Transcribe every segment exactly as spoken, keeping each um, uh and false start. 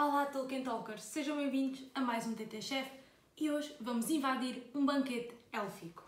Olá Tolkien Talkers, sejam bem-vindos a mais um T T Chef e hoje vamos invadir um banquete élfico.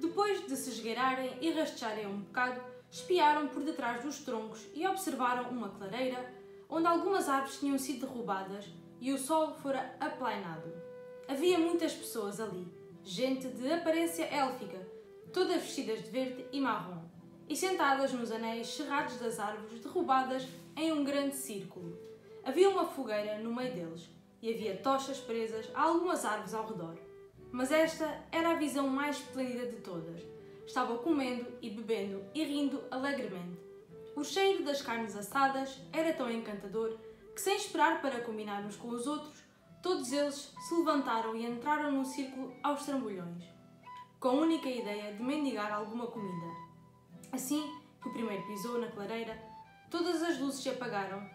Depois de se esgueirarem e rastejárem um bocado, espiaram por detrás dos troncos e observaram uma clareira, onde algumas árvores tinham sido derrubadas e o sol fora aplainado. Havia muitas pessoas ali, gente de aparência élfica, todas vestidas de verde e marrom, e sentadas nos anéis cerrados das árvores derrubadas em um grande círculo. Havia uma fogueira no meio deles e havia tochas presas a algumas árvores ao redor. Mas esta era a visão mais esplêndida de todas. Estava comendo e bebendo e rindo alegremente. O cheiro das carnes assadas era tão encantador que, sem esperar para combinar uns com os outros, todos eles se levantaram e entraram num círculo aos trambolhões, com a única ideia de mendigar alguma comida. Assim que o primeiro pisou na clareira, todas as luzes se apagaram,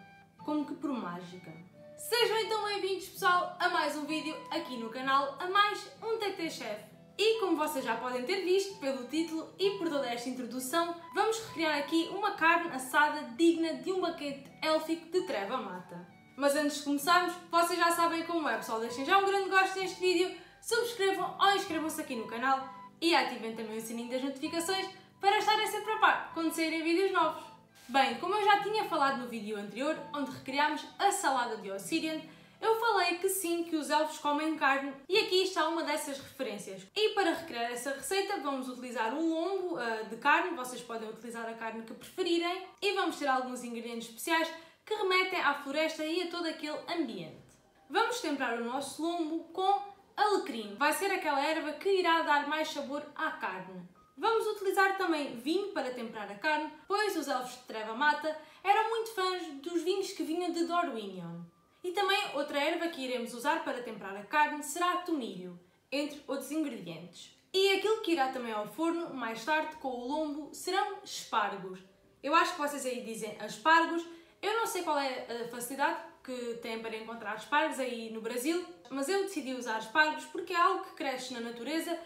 como que por mágica. Sejam então bem-vindos, pessoal, a mais um vídeo aqui no canal, a mais um T T Chef. E como vocês já podem ter visto pelo título e por toda esta introdução, vamos recriar aqui uma carne assada digna de um banquete élfico de Trevamata. Mas antes de começarmos, vocês já sabem como é, pessoal, deixem já um grande gosto neste vídeo, subscrevam ou inscrevam-se aqui no canal e ativem também o sininho das notificações para estarem sempre a par quando saírem vídeos novos. Bem, como eu já tinha falado no vídeo anterior, onde recriámos a salada de Ossirian, eu falei que sim, que os elfos comem carne, e aqui está uma dessas referências. E para recriar essa receita vamos utilizar um lombo uh, de carne, vocês podem utilizar a carne que preferirem, e vamos ter alguns ingredientes especiais que remetem à floresta e a todo aquele ambiente. Vamos temperar o nosso lombo com alecrim, vai ser aquela erva que irá dar mais sabor à carne. Vamos utilizar também vinho para temperar a carne, pois os elfos de Trevamata eram muito fãs dos vinhos que vinham de Dorwinion. E também outra erva que iremos usar para temperar a carne será tomilho, entre outros ingredientes. E aquilo que irá também ao forno, mais tarde, com o lombo, serão espargos. Eu acho que vocês aí dizem espargos, eu não sei qual é a facilidade que têm para encontrar espargos aí no Brasil, mas eu decidi usar espargos porque é algo que cresce na natureza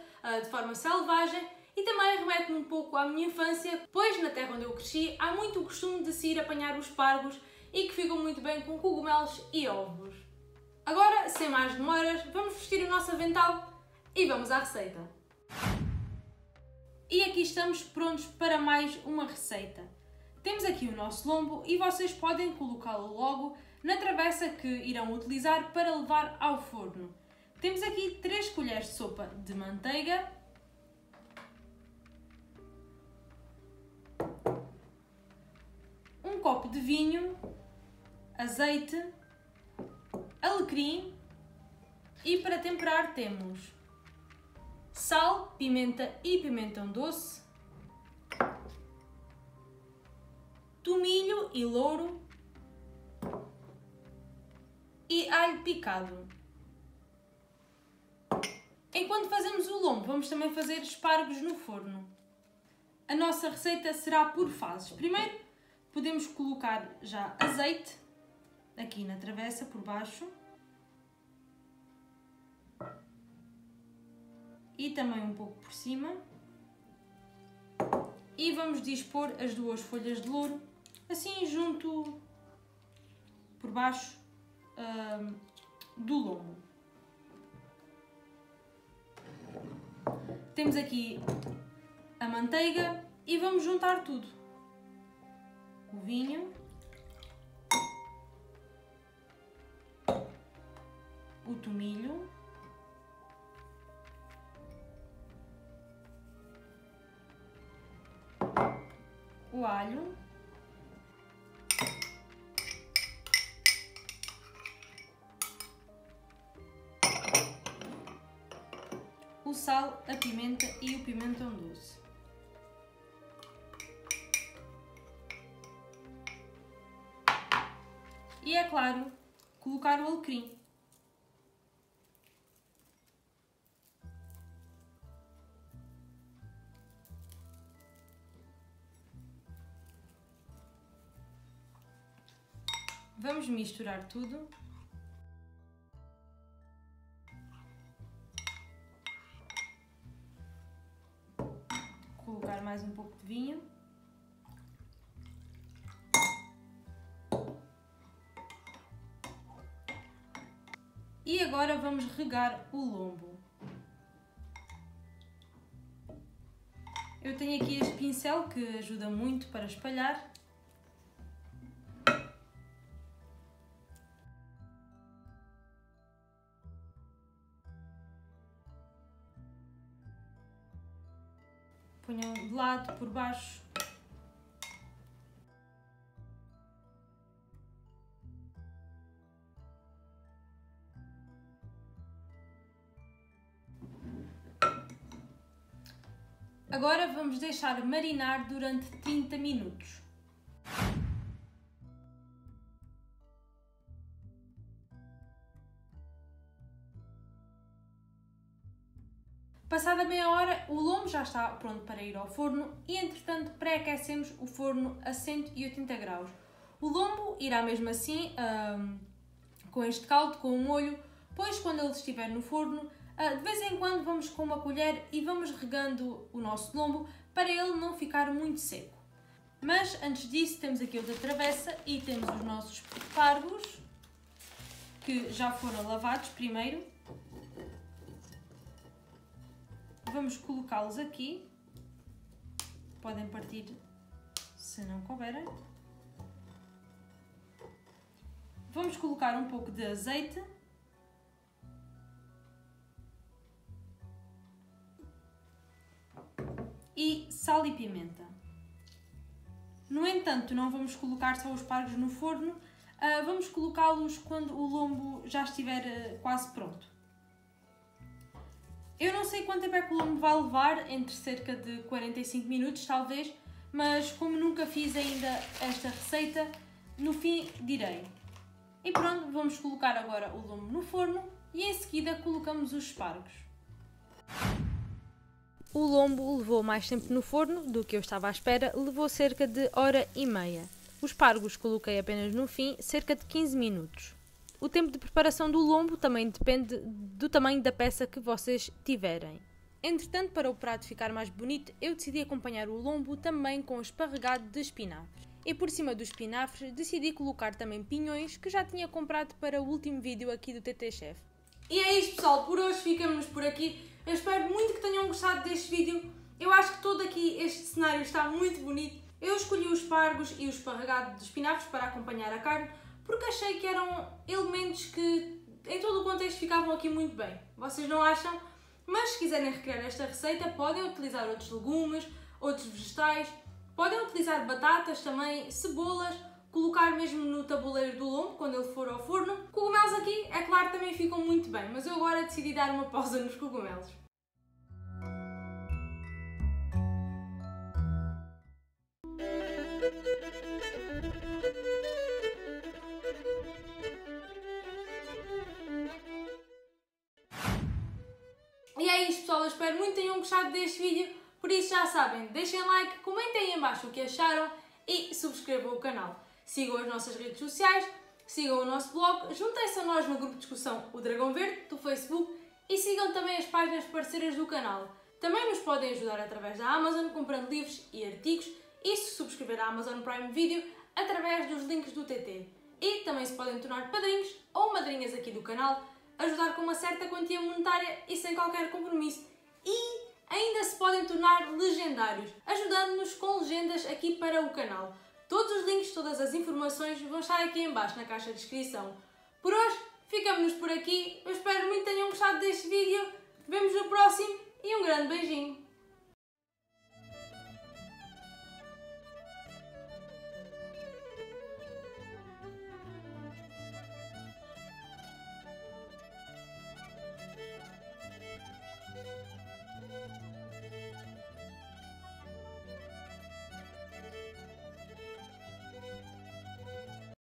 de forma selvagem e também remete-me um pouco à minha infância, pois na terra onde eu cresci há muito o costume de se ir apanhar os espargos e que ficam muito bem com cogumelos e ovos. Agora, sem mais demoras, vamos vestir o nosso avental e vamos à receita. E aqui estamos prontos para mais uma receita. Temos aqui o nosso lombo e vocês podem colocá-lo logo na travessa que irão utilizar para levar ao forno. Temos aqui três colheres de sopa de manteiga, um copo de vinho, azeite, alecrim e para temperar temos sal, pimenta e pimentão doce, tomilho e louro e alho picado. Enquanto fazemos o lombo, vamos também fazer espargos no forno. A nossa receita será por fases. Primeiro, podemos colocar já azeite aqui na travessa, por baixo. E também um pouco por cima. E vamos dispor as duas folhas de louro, assim junto, por baixo, hum, do lombo. Temos aqui a manteiga e vamos juntar tudo. O vinho, o tomilho o alho o sal, a pimenta e o pimentão doce. E, é claro, colocar o alecrim. Vamos misturar tudo. Colocar mais um pouco de vinho. E agora vamos regar o lombo. Eu tenho aqui este pincel que ajuda muito para espalhar. Ponham de lado, por baixo. Agora vamos deixar marinar durante trinta minutos. Passada meia hora, o lombo já está pronto para ir ao forno e, entretanto, pré-aquecemos o forno a cento e oitenta graus. O lombo irá mesmo assim uh, com este caldo, com o molho, pois quando ele estiver no forno, uh, de vez em quando vamos com uma colher e vamos regando o nosso lombo para ele não ficar muito seco. Mas, antes disso, temos aqui outra travessa e temos os nossos pargos, que já foram lavados primeiro. Vamos colocá-los aqui, podem partir se não couberem. Vamos colocar um pouco de azeite. E sal e pimenta. No entanto, não vamos colocar só os pargos no forno, vamos colocá-los quando o lombo já estiver quase pronto. Eu não sei quanto tempo é que o lombo vai levar, entre cerca de quarenta e cinco minutos talvez, mas como nunca fiz ainda esta receita, no fim direi. E pronto, vamos colocar agora o lombo no forno e em seguida colocamos os espargos. O lombo levou mais tempo no forno do que eu estava à espera, levou cerca de hora e meia. Os espargos coloquei apenas no fim, cerca de quinze minutos. O tempo de preparação do lombo também depende do tamanho da peça que vocês tiverem. Entretanto, para o prato ficar mais bonito, eu decidi acompanhar o lombo também com esparregado de espinafres. E por cima dos espinafres, decidi colocar também pinhões que já tinha comprado para o último vídeo aqui do T T Chef. E é isto, pessoal, por hoje ficamos por aqui. Eu espero muito que tenham gostado deste vídeo. Eu acho que todo aqui este cenário está muito bonito. Eu escolhi os espargos e o esparregado de espinafres para acompanhar a carne, porque achei que eram elementos que em todo o contexto ficavam aqui muito bem. Vocês não acham? Mas se quiserem recriar esta receita, podem utilizar outros legumes, outros vegetais, podem utilizar batatas também, cebolas, colocar mesmo no tabuleiro do lombo quando ele for ao forno. Cogumelos aqui, é claro, também ficam muito bem, mas eu agora decidi dar uma pausa nos cogumelos. E é isto, pessoal, eu espero muito que tenham gostado deste vídeo, por isso já sabem, deixem like, comentem aí em baixo o que acharam e subscrevam o canal. Sigam as nossas redes sociais, sigam o nosso blog, juntem-se a nós no grupo de discussão O Dragão Verde, do Facebook, e sigam também as páginas parceiras do canal. Também nos podem ajudar através da Amazon, comprando livros e artigos, e se subscrever a Amazon Prime Video através dos links do T T. E também se podem tornar padrinhos ou madrinhas aqui do canal, ajudar com uma certa quantia monetária e sem qualquer compromisso. E ainda se podem tornar legendários, ajudando-nos com legendas aqui para o canal. Todos os links, todas as informações vão estar aqui em baixo na caixa de descrição. Por hoje, ficamos por aqui. Eu espero muito que tenham gostado deste vídeo. Vemos no próximo e um grande beijinho.